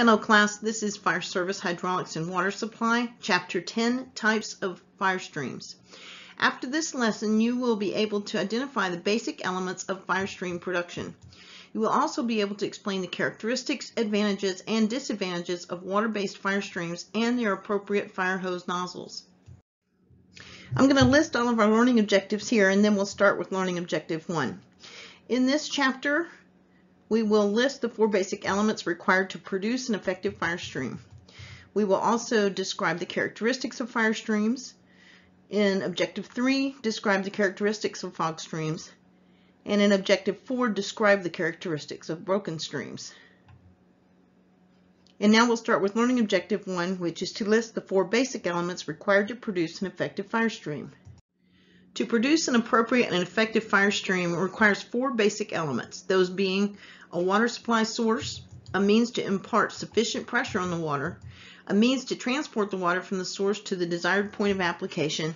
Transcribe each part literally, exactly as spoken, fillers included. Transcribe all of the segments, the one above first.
Hello class, this is Fire Service Hydraulics and Water Supply, Chapter ten, Types of Fire Streams. After this lesson, you will be able to identify the basic elements of fire stream production. You will also be able to explain the characteristics, advantages, and disadvantages of water-based fire streams and their appropriate fire hose nozzles. I'm going to list all of our learning objectives here, and then we'll start with learning objective one. In this chapter, we will list the four basic elements required to produce an effective fire stream. We will also describe the characteristics of fire streams. In Objective three, describe the characteristics of fog streams. And in Objective four, describe the characteristics of broken streams. And now we'll start with learning Objective one, which is to list the four basic elements required to produce an effective fire stream. To produce an appropriate and effective fire stream requires four basic elements, those being a water supply source, a means to impart sufficient pressure on the water, a means to transport the water from the source to the desired point of application,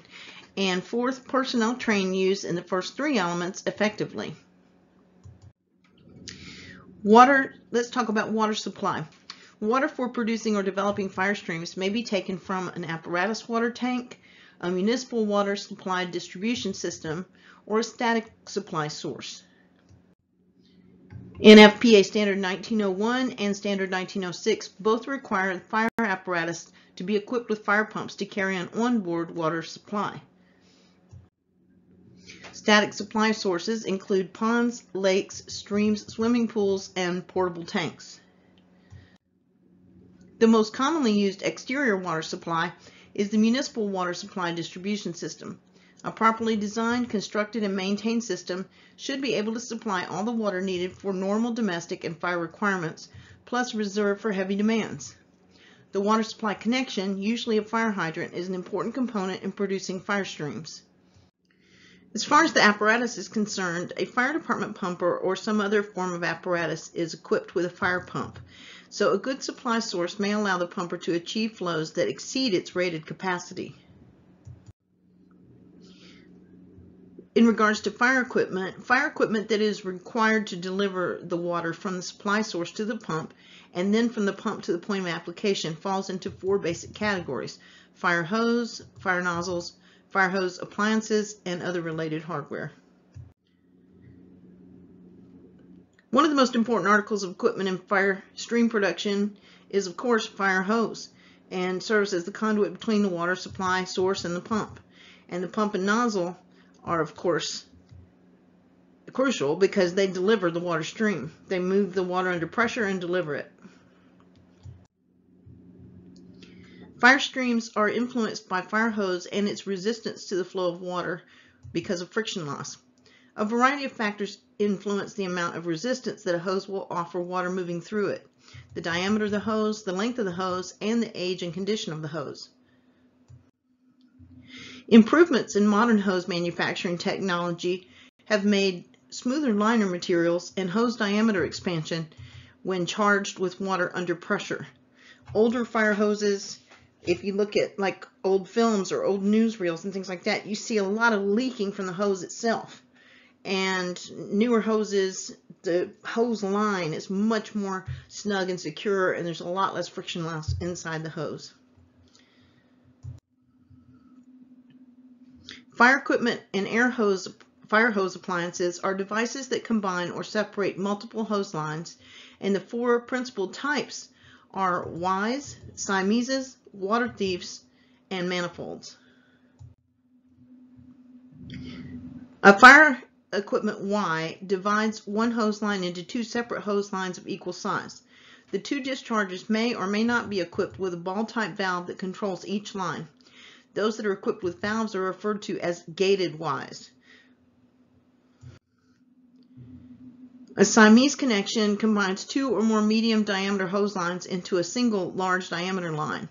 and fourth, personnel trained use in the first three elements effectively. Water, let's talk about water supply. Water for producing or developing fire streams may be taken from an apparatus water tank, a municipal water supply distribution system, or a static supply source. N F P A Standard nineteen oh one and Standard nineteen oh six both require fire apparatus to be equipped with fire pumps to carry an onboard water supply. Static supply sources include ponds, lakes, streams, swimming pools, and portable tanks. The most commonly used exterior water supply is the municipal water supply distribution system. A properly designed, constructed, and maintained system should be able to supply all the water needed for normal domestic and fire requirements, plus reserve for heavy demands. The water supply connection, usually a fire hydrant, is an important component in producing fire streams. As far as the apparatus is concerned, a fire department pumper or some other form of apparatus is equipped with a fire pump. So a good supply source may allow the pumper to achieve flows that exceed its rated capacity. In regards to fire equipment, fire equipment that is required to deliver the water from the supply source to the pump and then from the pump to the point of application falls into four basic categories: fire hose, fire nozzles, fire hose appliances, and other related hardware. One of the most important articles of equipment in fire stream production is, of course, fire hose, and serves as the conduit between the water supply source and the pump. And the pump and nozzle are, of course, crucial because they deliver the water stream. They move the water under pressure and deliver it. Fire streams are influenced by fire hose and its resistance to the flow of water because of friction loss. A variety of factors influence the amount of resistance that a hose will offer water moving through it: the diameter of the hose, the length of the hose, and the age and condition of the hose. Improvements in modern hose manufacturing technology have made smoother liner materials and hose diameter expansion when charged with water under pressure. Older fire hoses, if you look at like old films or old newsreels and things like that, you see a lot of leaking from the hose itself. And newer hoses, the hose line is much more snug and secure, and there's a lot less friction loss inside the hose. Fire equipment and air hose, fire hose appliances are devices that combine or separate multiple hose lines, and the four principal types are Ys, Siameses, water thieves, and manifolds. A fire equipment Y divides one hose line into two separate hose lines of equal size. The two discharges may or may not be equipped with a ball-type valve that controls each line. Those that are equipped with valves are referred to as gated Ys. A Siamese connection combines two or more medium diameter hose lines into a single large diameter line.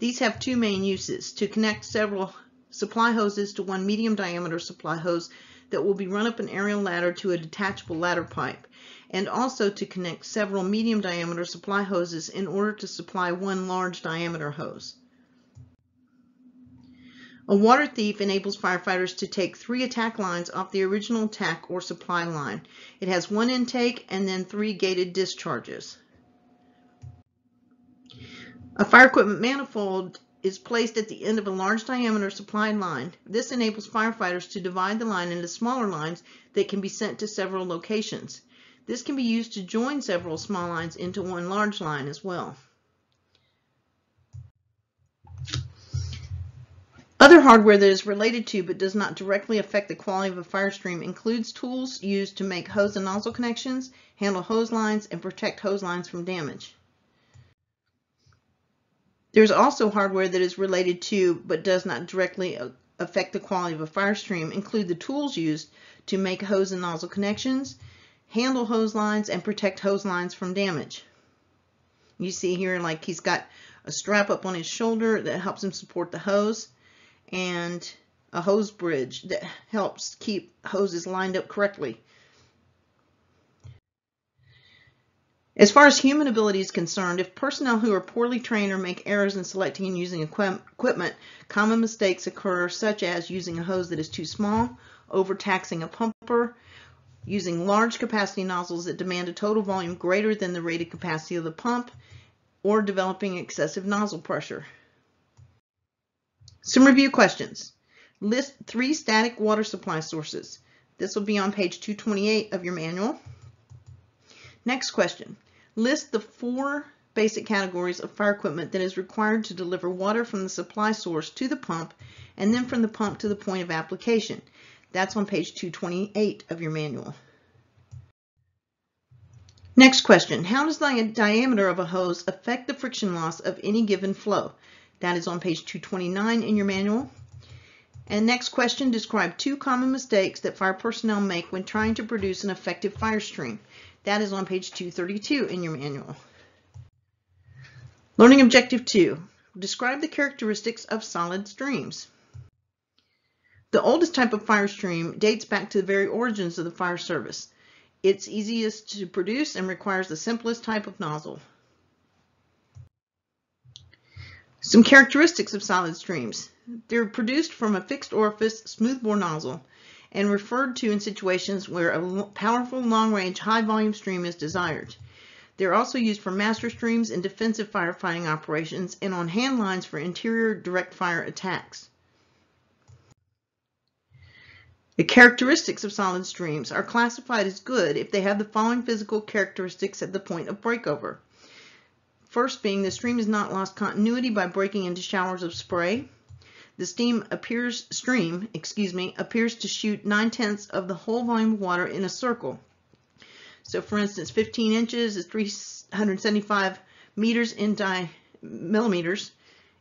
These have two main uses: to connect several supply hoses to one medium diameter supply hose that will be run up an aerial ladder to a detachable ladder pipe, and also to connect several medium diameter supply hoses in order to supply one large diameter hose. A water thief enables firefighters to take three attack lines off the original attack or supply line. It has one intake and then three gated discharges. A fire equipment manifold is placed at the end of a large diameter supply line. This enables firefighters to divide the line into smaller lines that can be sent to several locations. This can be used to join several small lines into one large line as well. Other hardware that is related to but does not directly affect the quality of a fire stream includes tools used to make hose and nozzle connections, handle hose lines, and protect hose lines from damage. There's also hardware that is related to but does not directly affect the quality of a fire stream include the tools used to make hose and nozzle connections, handle hose lines, and protect hose lines from damage. You see here, like, he's got a strap up on his shoulder that helps him support the hose, and a hose bridge that helps keep hoses lined up correctly. As far as human ability is concerned, if personnel who are poorly trained or make errors in selecting and using equipment, common mistakes occur, such as using a hose that is too small, overtaxing a pumper, using large capacity nozzles that demand a total volume greater than the rated capacity of the pump, or developing excessive nozzle pressure. Some review questions. List three static water supply sources. This will be on page two twenty-eight of your manual. Next question. List the four basic categories of fire equipment that is required to deliver water from the supply source to the pump and then from the pump to the point of application. That's on page two twenty-eight of your manual. Next question. How does the diameter of a hose affect the friction loss of any given flow? That is on page two twenty-nine in your manual. And next question, describe two common mistakes that fire personnel make when trying to produce an effective fire stream. That is on page two thirty-two in your manual. Learning objective two, describe the characteristics of solid streams. The oldest type of fire stream dates back to the very origins of the fire service. It's easiest to produce and requires the simplest type of nozzle. Some characteristics of solid streams. They're produced from a fixed orifice smoothbore nozzle and referred to in situations where a powerful long-range high-volume stream is desired. They're also used for master streams in defensive firefighting operations and on hand lines for interior direct fire attacks. The characteristics of solid streams are classified as good if they have the following physical characteristics at the point of breakover. First being, the stream has not lost continuity by breaking into showers of spray. The steam appears, stream, excuse me, appears to shoot nine-tenths of the whole volume of water in a circle. So for instance, fifteen inches is three hundred seventy-five meters in di millimeters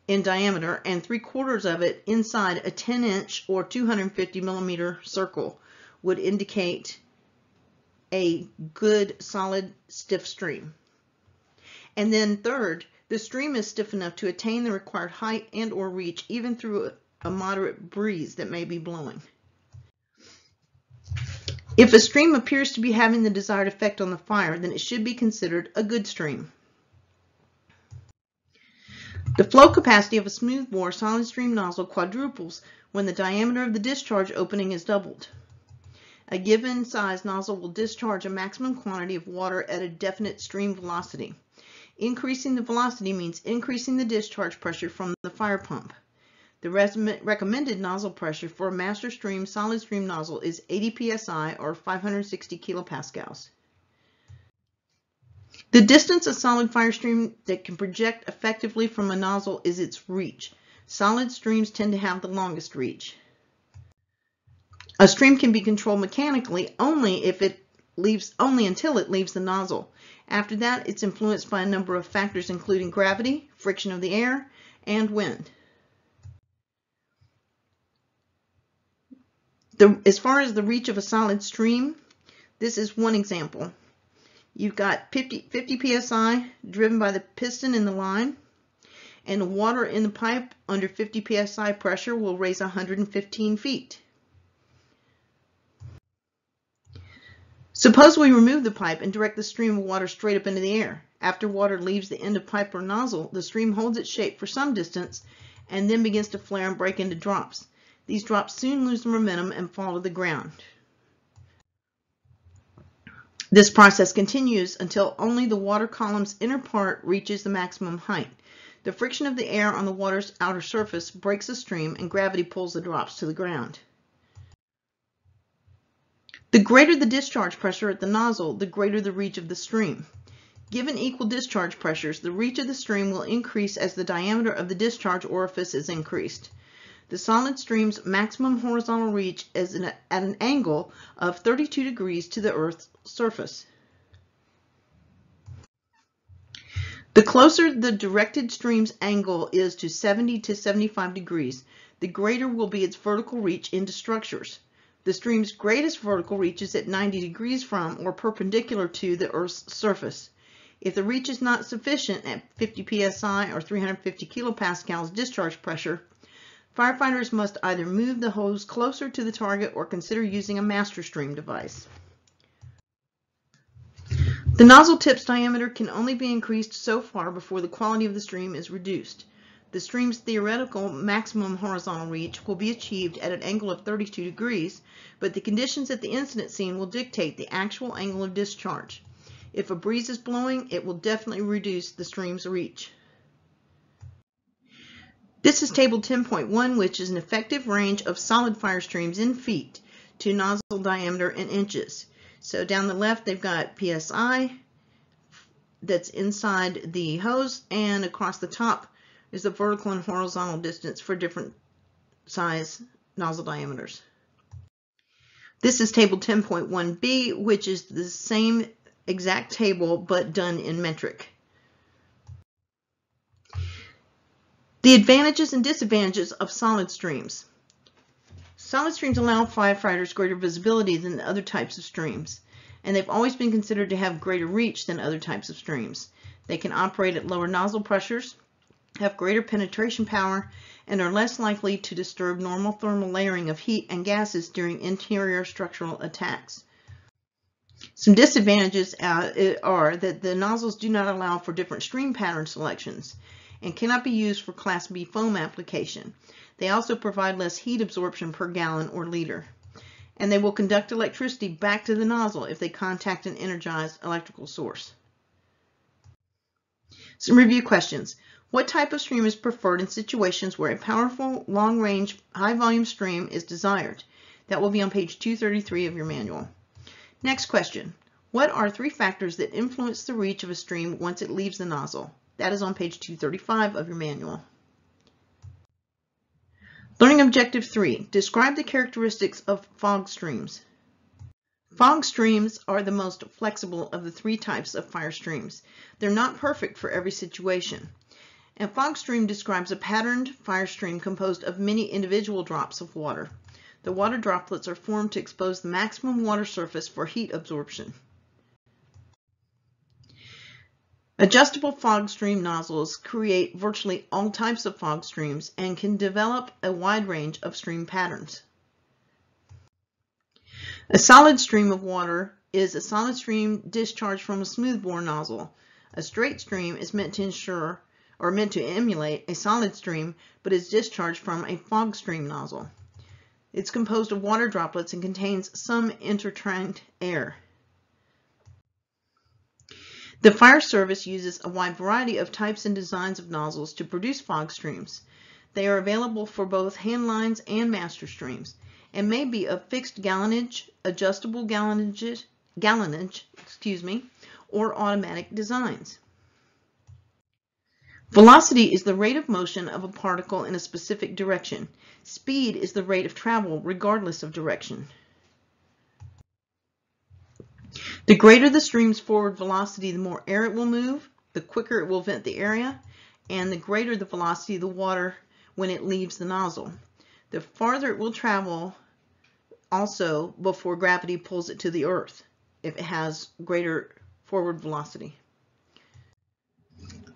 in diameter, and three-quarters of it inside a ten-inch or two hundred fifty millimeter circle would indicate a good, solid, stiff stream. And then third, the stream is stiff enough to attain the required height and or reach even through a moderate breeze that may be blowing. If a stream appears to be having the desired effect on the fire, then it should be considered a good stream. The flow capacity of a smoothbore solid stream nozzle quadruples when the diameter of the discharge opening is doubled. A given size nozzle will discharge a maximum quantity of water at a definite stream velocity. Increasing the velocity means increasing the discharge pressure from the fire pump. The recommended nozzle pressure for a master stream solid stream nozzle is eighty P S I or five hundred sixty kilopascals. The distance a solid fire stream that can project effectively from a nozzle is its reach. Solid streams tend to have the longest reach. A stream can be controlled mechanically only if it leaves only until it leaves the nozzle. After that, it's influenced by a number of factors including gravity, friction of the air, and wind. The, as far as the reach of a solid stream, this is one example. You've got fifty P S I driven by the piston in the line, and the water in the pipe under fifty P S I pressure will raise one hundred fifteen feet. Suppose we remove the pipe and direct the stream of water straight up into the air. After water leaves the end of pipe or nozzle, the stream holds its shape for some distance and then begins to flare and break into drops. These drops soon lose momentum and fall to the ground. This process continues until only the water column's inner part reaches the maximum height. The friction of the air on the water's outer surface breaks the stream and gravity pulls the drops to the ground. The greater the discharge pressure at the nozzle, the greater the reach of the stream. Given equal discharge pressures, the reach of the stream will increase as the diameter of the discharge orifice is increased. The solid stream's maximum horizontal reach is at an angle of thirty-two degrees to the Earth's surface. The closer the directed stream's angle is to seventy to seventy-five degrees, the greater will be its vertical reach into structures. The stream's greatest vertical reach is at ninety degrees from or perpendicular to the Earth's surface. If the reach is not sufficient at fifty P S I or three hundred fifty kilopascals discharge pressure, firefighters must either move the hose closer to the target or consider using a master stream device. The nozzle tip's diameter can only be increased so far before the quality of the stream is reduced. The stream's theoretical maximum horizontal reach will be achieved at an angle of thirty-two degrees, but the conditions at the incident scene will dictate the actual angle of discharge. If a breeze is blowing, it will definitely reduce the stream's reach. This is table ten point one, which is an effective range of solid fire streams in feet to nozzle diameter in inches. So down the left, they've got P S I that's inside the hose, and across the top is the vertical and horizontal distance for different size nozzle diameters. This is table ten point one B, which is the same exact table but done in metric. The advantages and disadvantages of solid streams. Solid streams allow firefighters greater visibility than other types of streams, and they've always been considered to have greater reach than other types of streams. They can operate at lower nozzle pressures, have greater penetration power, and are less likely to disturb normal thermal layering of heat and gases during interior structural attacks. Some disadvantages uh, are that the nozzles do not allow for different stream pattern selections and cannot be used for Class B foam application. They also provide less heat absorption per gallon or liter. And they will conduct electricity back to the nozzle if they contact an energized electrical source. Some review questions. What type of stream is preferred in situations where a powerful, long-range, high-volume stream is desired? That will be on page two thirty-three of your manual. Next question. What are three factors that influence the reach of a stream once it leaves the nozzle? That is on page two thirty-five of your manual. Learning objective three, describe the characteristics of fog streams. Fog streams are the most flexible of the three types of fire streams. They're not perfect for every situation. A fog stream describes a patterned fire stream composed of many individual drops of water. The water droplets are formed to expose the maximum water surface for heat absorption. Adjustable fog stream nozzles create virtually all types of fog streams and can develop a wide range of stream patterns. A solid stream of water is a solid stream discharged from a smoothbore nozzle. A straight stream is meant to ensure or meant to emulate a solid stream, but is discharged from a fog stream nozzle. It's composed of water droplets and contains some intertract air. The fire service uses a wide variety of types and designs of nozzles to produce fog streams. They are available for both hand lines and master streams, and may be of fixed gallonage, adjustable gallonage, gallonage, excuse me, or automatic designs. Velocity is the rate of motion of a particle in a specific direction. Speed is the rate of travel regardless of direction. The greater the stream's forward velocity, the more air it will move, the quicker it will vent the area, and the greater the velocity of the water when it leaves the nozzle. The farther it will travel also before gravity pulls it to the earth if it has greater forward velocity.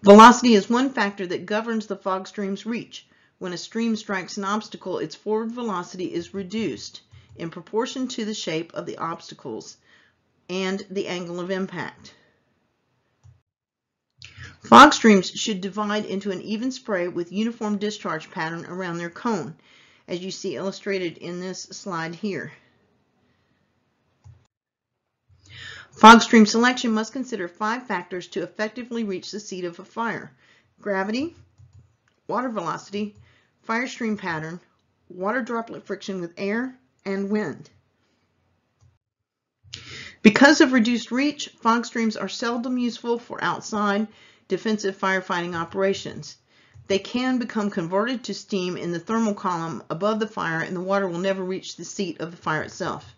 Velocity is one factor that governs the fog stream's reach. When a stream strikes an obstacle, its forward velocity is reduced in proportion to the shape of the obstacles and the angle of impact. Fog streams should divide into an even spray with uniform discharge pattern around their cone, as you see illustrated in this slide here. Fog stream selection must consider five factors to effectively reach the seat of a fire: gravity, water velocity, fire stream pattern, water droplet friction with air, and wind. Because of reduced reach, fog streams are seldom useful for outside defensive firefighting operations. They can become converted to steam in the thermal column above the fire, and the water will never reach the seat of the fire itself.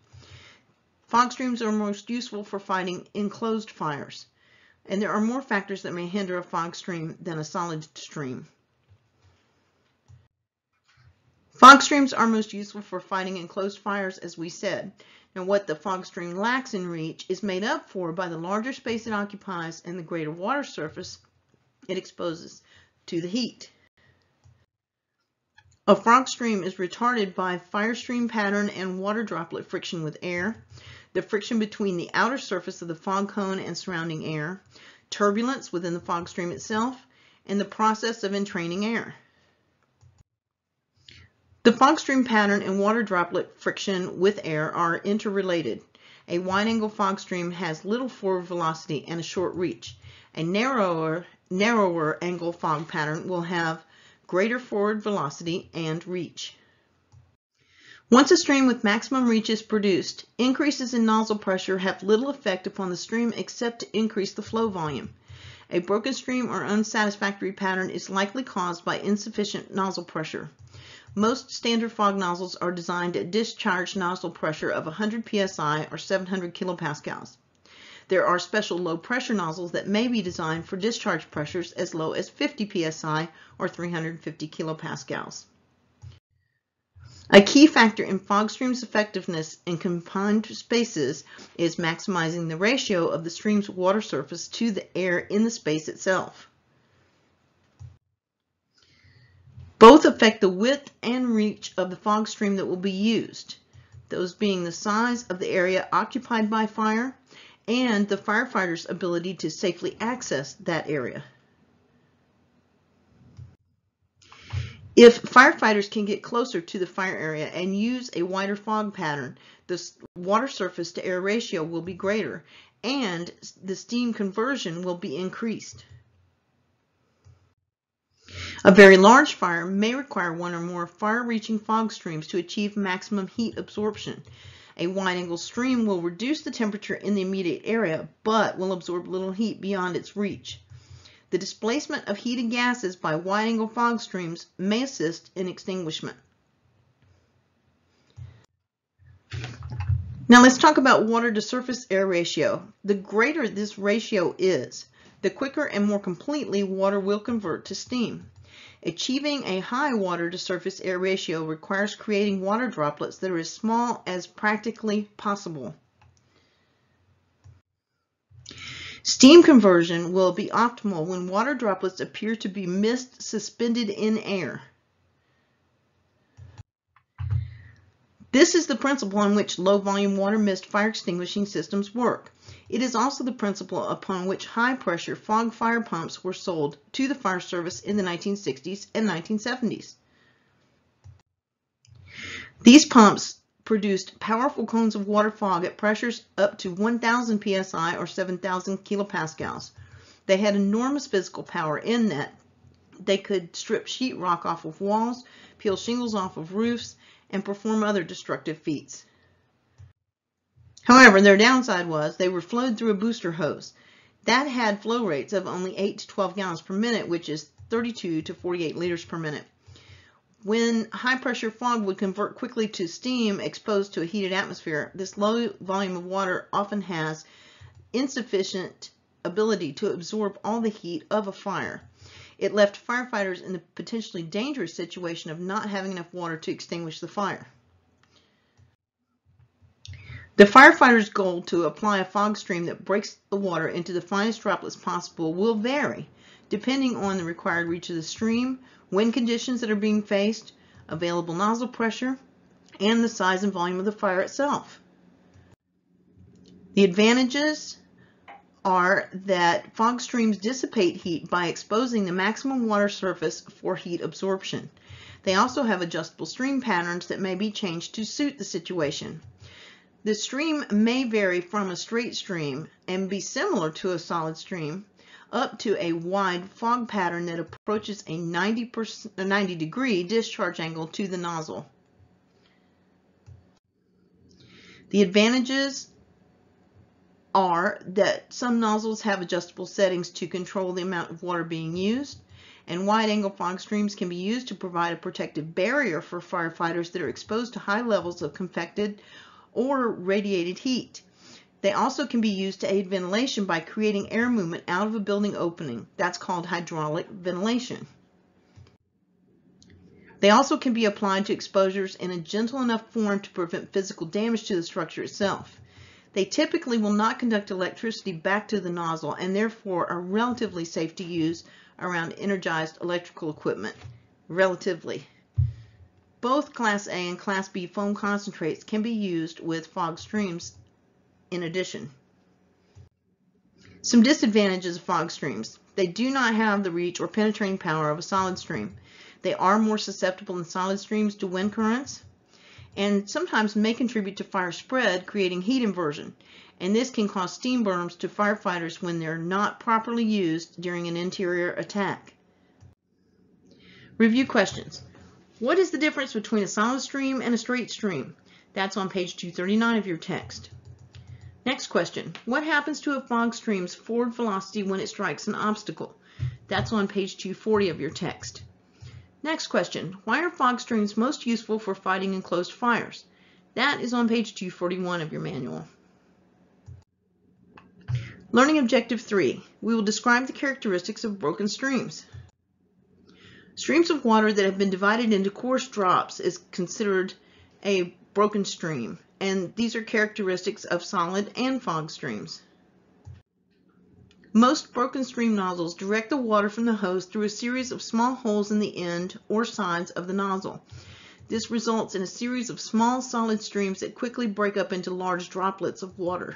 Fog streams are most useful for fighting enclosed fires, and there are more factors that may hinder a fog stream than a solid stream. Fog streams are most useful for fighting enclosed fires, as we said. Now, what the fog stream lacks in reach is made up for by the larger space it occupies and the greater water surface it exposes to the heat. A fog stream is retarded by fire stream pattern and water droplet friction with air, the friction between the outer surface of the fog cone and surrounding air, turbulence within the fog stream itself, and the process of entraining air. The fog stream pattern and water droplet friction with air are interrelated. A wide-angle fog stream has little forward velocity and a short reach. A narrower, narrower angle fog pattern will have greater forward velocity and reach. Once a stream with maximum reach is produced, increases in nozzle pressure have little effect upon the stream except to increase the flow volume. A broken stream or unsatisfactory pattern is likely caused by insufficient nozzle pressure. Most standard fog nozzles are designed at discharge nozzle pressure of one hundred P S I or seven hundred kilopascals. There are special low-pressure nozzles that may be designed for discharge pressures as low as fifty P S I or three hundred fifty kilopascals. A key factor in fog streams' effectiveness in confined spaces is maximizing the ratio of the stream's water surface to the air in the space itself. Both affect the width and reach of the fog stream that will be used, those being the size of the area occupied by fire and the firefighter's ability to safely access that area. If firefighters can get closer to the fire area and use a wider fog pattern, the water surface to air ratio will be greater and the steam conversion will be increased. A very large fire may require one or more far-reaching fog streams to achieve maximum heat absorption. A wide-angle stream will reduce the temperature in the immediate area, but will absorb little heat beyond its reach. The displacement of heated gases by wide-angle fog streams may assist in extinguishment. Now let's talk about water-to-surface air ratio. The greater this ratio is, the quicker and more completely water will convert to steam. Achieving a high water-to-surface air ratio requires creating water droplets that are as small as practically possible. Steam conversion will be optimal when water droplets appear to be mist suspended in air. This is the principle on which low-volume water mist fire extinguishing systems work. It is also the principle upon which high-pressure fog fire pumps were sold to the fire service in the nineteen sixties and nineteen seventies. These pumps produced powerful cones of water fog at pressures up to one thousand P S I or seven thousand kilopascals. They had enormous physical power in that they could strip sheetrock off of walls, peel shingles off of roofs, and perform other destructive feats. However, their downside was they were flowed through a booster hose. That had flow rates of only eight to twelve gallons per minute, which is thirty-two to forty-eight liters per minute. When high-pressure fog would convert quickly to steam exposed to a heated atmosphere, this low volume of water often has insufficient ability to absorb all the heat of a fire. It left firefighters in the potentially dangerous situation of not having enough water to extinguish the fire. The firefighter's goal to apply a fog stream that breaks the water into the finest droplets possible will vary depending on the required reach of the stream, wind conditions that are being faced, available nozzle pressure, and the size and volume of the fire itself. The advantages are that fog streams dissipate heat by exposing the maximum water surface for heat absorption. They also have adjustable stream patterns that may be changed to suit the situation. The stream may vary from a straight stream and be similar to a solid stream, up to a wide fog pattern that approaches a ninety degree discharge angle to the nozzle. The advantages are that some nozzles have adjustable settings to control the amount of water being used, and wide-angle fog streams can be used to provide a protective barrier for firefighters that are exposed to high levels of convected or radiated heat. They also can be used to aid ventilation by creating air movement out of a building opening. That's called hydraulic ventilation. They also can be applied to exposures in a gentle enough form to prevent physical damage to the structure itself. They typically will not conduct electricity back to the nozzle and therefore are relatively safe to use around energized electrical equipment. Relatively. Both Class A and Class B foam concentrates can be used with fog streams in addition. Some disadvantages of fog streams. They do not have the reach or penetrating power of a solid stream. They are more susceptible than solid streams to wind currents, and sometimes may contribute to fire spread, creating heat inversion. And this can cause steam burns to firefighters when they're not properly used during an interior attack. Review questions. What is the difference between a solid stream and a straight stream? That's on page two thirty-nine of your text. Next question. What happens to a fog stream's forward velocity when it strikes an obstacle? That's on page two forty of your text. Next question, why are fog streams most useful for fighting enclosed fires? That is on page two forty-one of your manual. Learning Objective three, we will describe the characteristics of broken streams. Streams of water that have been divided into coarse drops is considered a broken stream, and these are characteristics of solid and fog streams. Most broken stream nozzles direct the water from the hose through a series of small holes in the end or sides of the nozzle. This results in a series of small solid streams that quickly break up into large droplets of water.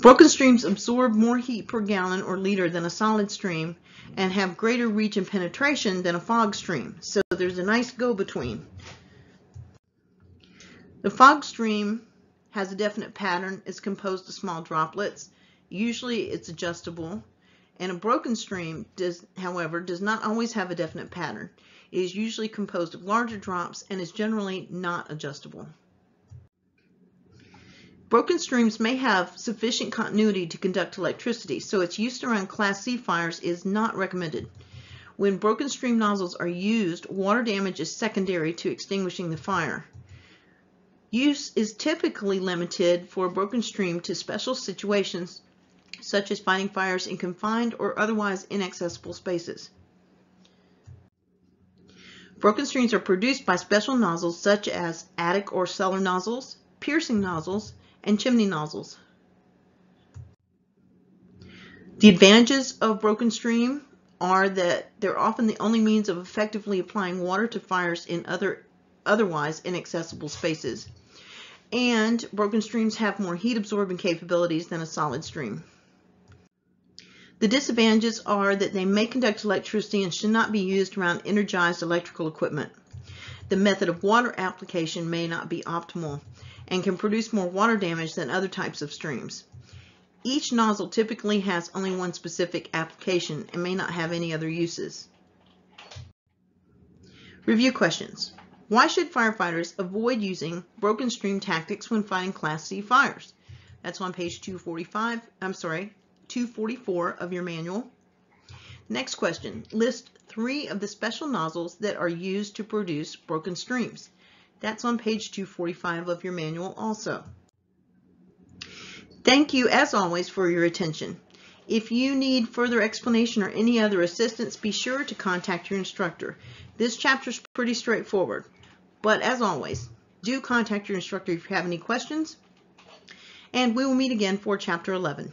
Broken streams absorb more heat per gallon or liter than a solid stream and have greater reach and penetration than a fog stream, so there's a nice go-between. The fog stream has a definite pattern, is composed of small droplets. Usually it's adjustable. And a broken stream, does, however, does not always have a definite pattern. It is usually composed of larger drops and is generally not adjustable. Broken streams may have sufficient continuity to conduct electricity, so its use around Class C fires is not recommended. When broken stream nozzles are used, water damage is secondary to extinguishing the fire. Use is typically limited for a broken stream to special situations such as fighting fires in confined or otherwise inaccessible spaces. Broken streams are produced by special nozzles such as attic or cellar nozzles, piercing nozzles, and chimney nozzles. The advantages of broken stream are that they're often the only means of effectively applying water to fires in other otherwise inaccessible spaces. And broken streams have more heat absorbing capabilities than a solid stream. The disadvantages are that they may conduct electricity and should not be used around energized electrical equipment. The method of water application may not be optimal and can produce more water damage than other types of streams. Each nozzle typically has only one specific application and may not have any other uses. Review questions. Why should firefighters avoid using broken stream tactics when fighting Class C fires? That's on page two forty-five, I'm sorry, two forty-four of your manual. Next question, list three of the special nozzles that are used to produce broken streams. That's on page two forty-five of your manual also. Thank you as always for your attention. If you need further explanation or any other assistance, be sure to contact your instructor. This chapter is pretty straightforward. But as always, do contact your instructor if you have any questions, and we will meet again for Chapter eleven.